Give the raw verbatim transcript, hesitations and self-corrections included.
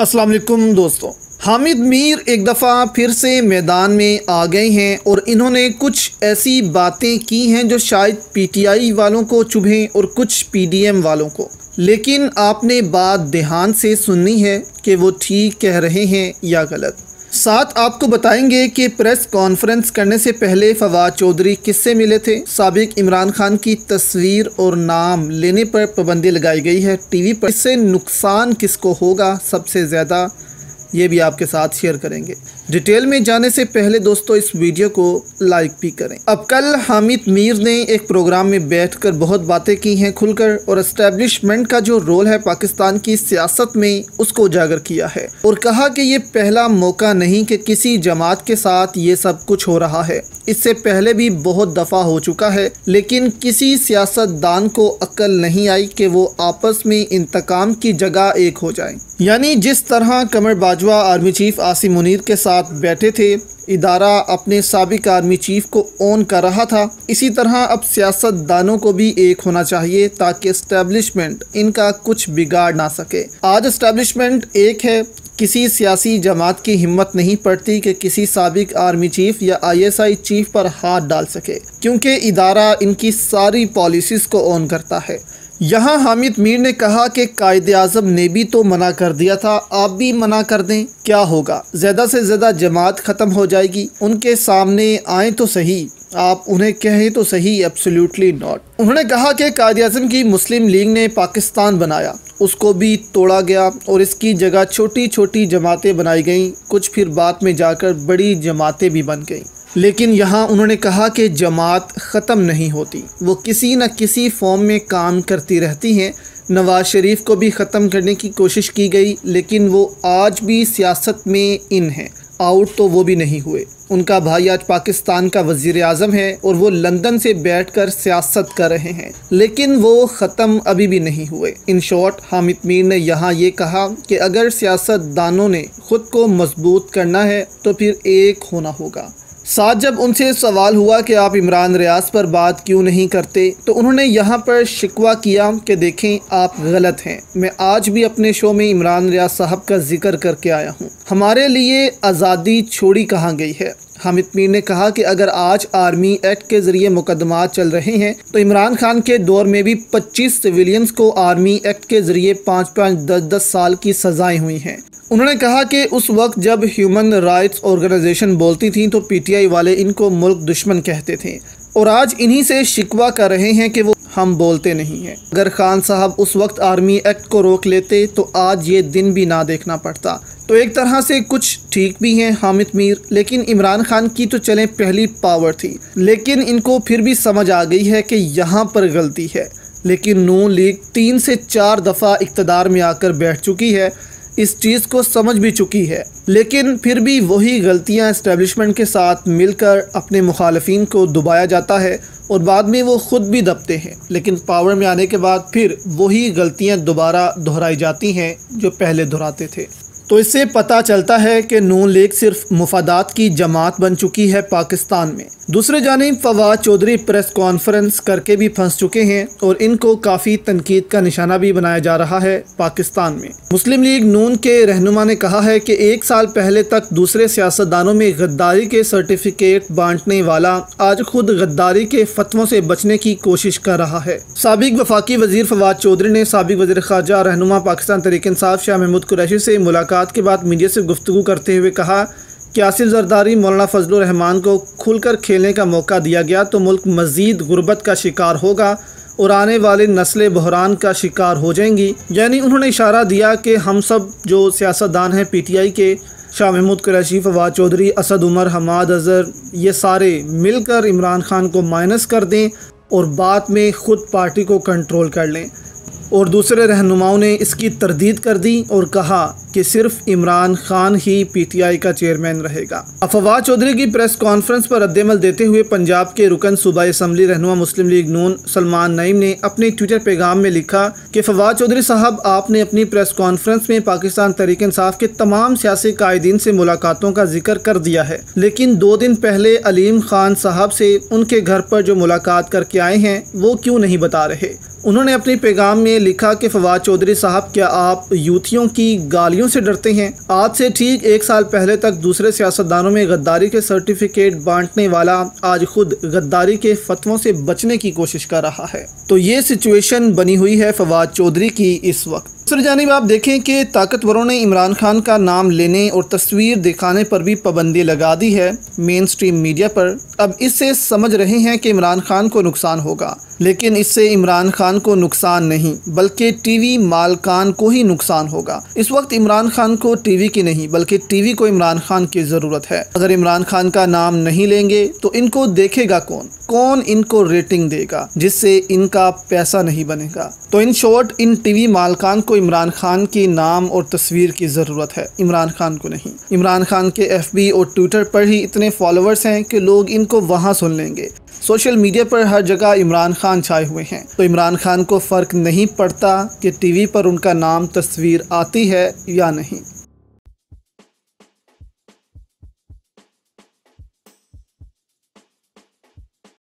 अस्सलाम वालेकुम दोस्तों, हामिद मीर एक दफ़ा फिर से मैदान में आ गए हैं और इन्होंने कुछ ऐसी बातें की हैं जो शायद पीटीआई वालों को चुभें और कुछ पीडीएम वालों को, लेकिन आपने बात ध्यान से सुननी है कि वो ठीक कह रहे हैं या गलत। साथ आपको बताएंगे कि प्रेस कॉन्फ्रेंस करने से पहले फवाद चौधरी किससे मिले थे, साबिक इमरान खान की तस्वीर और नाम लेने पर पाबंदी लगाई गई है टीवी पर, इससे नुकसान किसको होगा सबसे ज़्यादा ये भी आपके साथ शेयर करेंगे। डिटेल में जाने से पहले दोस्तों इस वीडियो को लाइक भी करें। अब कल हामिद मीर ने एक प्रोग्राम में बैठकर बहुत बातें की हैं खुलकर, और एस्टेब्लिशमेंट का जो रोल है पाकिस्तान की सियासत में उसको उजागर किया है और कहा कि ये पहला मौका नहीं कि किसी जमात के साथ ये सब कुछ हो रहा है, इससे पहले भी बहुत दफ़ा हो चुका है, लेकिन किसी सियासतदान को अक्ल नहीं आई कि वो आपस में इंतकाम की जगह एक हो जाए। यानी जिस तरह कमर बाजवा आर्मी चीफ आसिम मुनीर के साथ बैठे थे, इदारा अपने साबिक आर्मी चीफ को ऑन कर रहा था, इसी तरह अब सियासतदानों को भी एक होना चाहिए ताकि एस्टेब्लिशमेंट इनका कुछ बिगाड़ ना सके। आज एस्टेब्लिशमेंट एक है, किसी सियासी जमात की हिम्मत नहीं पड़ती कि किसी साबिक आर्मी चीफ या आईएसआई चीफ पर हाथ डाल सके, क्योंकि इदारा इनकी सारी पॉलिसीज़ को ऑन करता है। यहाँ हामिद मीर ने कहा कि कायदे आज़ाम ने भी तो मना कर दिया था, आप भी मना कर दें, क्या होगा, ज़्यादा से ज़्यादा जमात ख़त्म हो जाएगी। उनके सामने आए तो सही, आप उन्हें कहें तो सही, एब्सोल्युटली नॉट। उन्होंने कहा कि कायदे आज़ाम की मुस्लिम लीग ने पाकिस्तान बनाया, उसको भी तोड़ा गया और इसकी जगह छोटी छोटी जमातें बनाई गईं, कुछ फिर बाद में जाकर बड़ी जमातें भी बन गईं, लेकिन यहाँ उन्होंने कहा कि जमात ख़त्म नहीं होती, वो किसी न किसी फॉर्म में काम करती रहती हैं। नवाज़ शरीफ को भी ख़त्म करने की कोशिश की गई, लेकिन वो आज भी सियासत में इन हैं, आउट तो वो भी नहीं हुए। उनका भाई आज पाकिस्तान का वज़ीर आज़म है और वो लंदन से बैठकर सियासत कर रहे हैं, लेकिन वो ख़त्म अभी भी नहीं हुए। इन शॉर्ट हामिद मीर ने यहाँ ये कहा कि अगर सियासतदानों ने ख़ुद को मजबूत करना है तो फिर एक होना होगा। साथ जब उनसे सवाल हुआ कि आप इमरान रियाज पर बात क्यों नहीं करते, तो उन्होंने यहाँ पर शिकवा किया कि देखें आप गलत हैं, मैं आज भी अपने शो में इमरान रियाज साहब का जिक्र करके आया हूँ, हमारे लिए आज़ादी छोड़ी कहाँ गई है। हामिद मीर ने कहा कि अगर आज आर्मी एक्ट के ज़रिए मुकदमा चल रहे हैं तो इमरान खान के दौर में भी पच्चीस सिविलियंस को आर्मी एक्ट के ज़रिए पाँच पाँच दस दस साल की सज़ाएँ हुई हैं। उन्होंने कहा कि उस वक्त जब ह्यूमन राइट्स ऑर्गेनाइजेशन बोलती थी तो पीटीआई वाले इनको मुल्क दुश्मन कहते थे, और आज इन्हीं से शिकवा कर रहे हैं कि वो हम बोलते नहीं हैं। अगर खान साहब उस वक्त आर्मी एक्ट को रोक लेते तो आज ये दिन भी ना देखना पड़ता। तो एक तरह से कुछ ठीक भी हैं हामिद मीर, लेकिन इमरान खान की तो चलें पहली पावर थी, लेकिन इनको फिर भी समझ आ गई है कि यहाँ पर गलती है। लेकिन नून लीग तीन से चार दफ़ा इक़्तिदार में आकर बैठ चुकी है, इस चीज़ को समझ भी चुकी है, लेकिन फिर भी वही गलतियां एस्टेब्लिशमेंट के साथ मिलकर अपने मुखालफीन को दबाया जाता है और बाद में वो ख़ुद भी दबते हैं, लेकिन पावर में आने के बाद फिर वही गलतियां दोबारा दोहराई जाती हैं जो पहले दोहराते थे। तो इससे पता चलता है कि नून लीग सिर्फ मुफादात की जमात बन चुकी है पाकिस्तान में। दूसरे जानिब फवाद चौधरी प्रेस कॉन्फ्रेंस करके भी फंस चुके हैं और इनको काफ़ी तनकीद का निशाना भी बनाया जा रहा है पाकिस्तान में। मुस्लिम लीग नून के रहनुमा ने कहा है कि एक साल पहले तक दूसरे सियासतदानों में गद्दारी के सर्टिफिकेट बांटने वाला आज खुद गद्दारी के फतवों से बचने की कोशिश कर रहा है। साबिक वफाकी वजीर फवाद चौधरी ने साबिक वजीर खारजा रहनुमा पाकिस्तान तहरीक इंसाफ शाह महमूद कुरैशी से मुलाकात के बाद मीडिया से गुफ्तगू करते हुए कहा कि आसिफ जरदारी मौलाना फजलुर रहमान को खुलकर खेलने का मौका दिया गया तो मुल्क मज़ीद गुर्बत का शिकार होगा और आने वाले नस्लें बहरान का शिकार हो जाएंगी। यानी उन्होंने इशारा दिया कि हम सब जो सियासतदान हैं पीटीआई के, शाह महमूद कुरैशी, फवाद चौधरी, असद उमर, हमाद अजहर, ये सारे मिलकर इमरान खान को माइनस कर दें और बाद में ख़ुद पार्टी को कंट्रोल कर लें। और दूसरे रहनुमाओं ने इसकी तरदीद कर दी और कहा कि सिर्फ इमरान खान ही पीटीआई का चेयरमैन रहेगा। फवाद चौधरी की प्रेस कॉन्फ्रेंस पर रद्देमल देते हुए पंजाब के रुकन सूबाई असम्बली रहनुमा मुस्लिम लीग नून सलमान नईम ने अपने ट्विटर पैगाम में लिखा कि फवाद चौधरी साहब, आपने अपनी प्रेस कॉन्फ्रेंस में पाकिस्तान तहरीक इंसाफ के तमाम सियासी कायदीन से मुलाकातों का जिक्र कर दिया है, लेकिन दो दिन पहले अलीम खान साहब से उनके घर पर जो मुलाकात करके आए हैं वो क्यों नहीं बता रहे। उन्होंने अपने पैगाम में लिखा कि फवाद चौधरी साहब, क्या आप यूथियों की गालियों से डरते हैं? आज से ठीक एक साल पहले तक दूसरे सियासतदानों में गद्दारी के सर्टिफिकेट बांटने वाला आज खुद गद्दारी के फतवों से बचने की कोशिश कर रहा है। तो ये सिचुएशन बनी हुई है फवाद चौधरी की इस वक्त। दूसरी जानिब आप देखें कि ताकतवरों ने इमरान खान का नाम लेने और तस्वीर दिखाने पर भी पाबंदी लगा दी है मेन स्ट्रीम मीडिया पर। अब इससे समझ रहे हैं कि इमरान खान को नुकसान होगा, लेकिन इससे इमरान खान को नुकसान नहीं बल्कि टीवी मालकान को ही नुकसान होगा। इस वक्त इमरान खान को टीवी की नहीं बल्कि टीवी को इमरान खान की ज़रूरत है। अगर इमरान खान का नाम नहीं लेंगे तो इनको देखेगा कौन कौन इनको रेटिंग देगा, जिससे इनका पैसा नहीं बनेगा। तो इन शॉर्ट, इन टीवी मालकान को इमरान खान के नाम और तस्वीर की ज़रूरत है, इमरान खान को नहीं। इमरान खान के एफबी और ट्विटर पर ही इतने फॉलोअर्स हैं कि लोग इनको वहाँ सुन लेंगे। सोशल मीडिया पर हर जगह इमरान खान छाए हुए हैं, तो इमरान खान को फ़र्क नहीं पड़ता कि टीवी पर उनका नाम तस्वीर आती है या नहीं।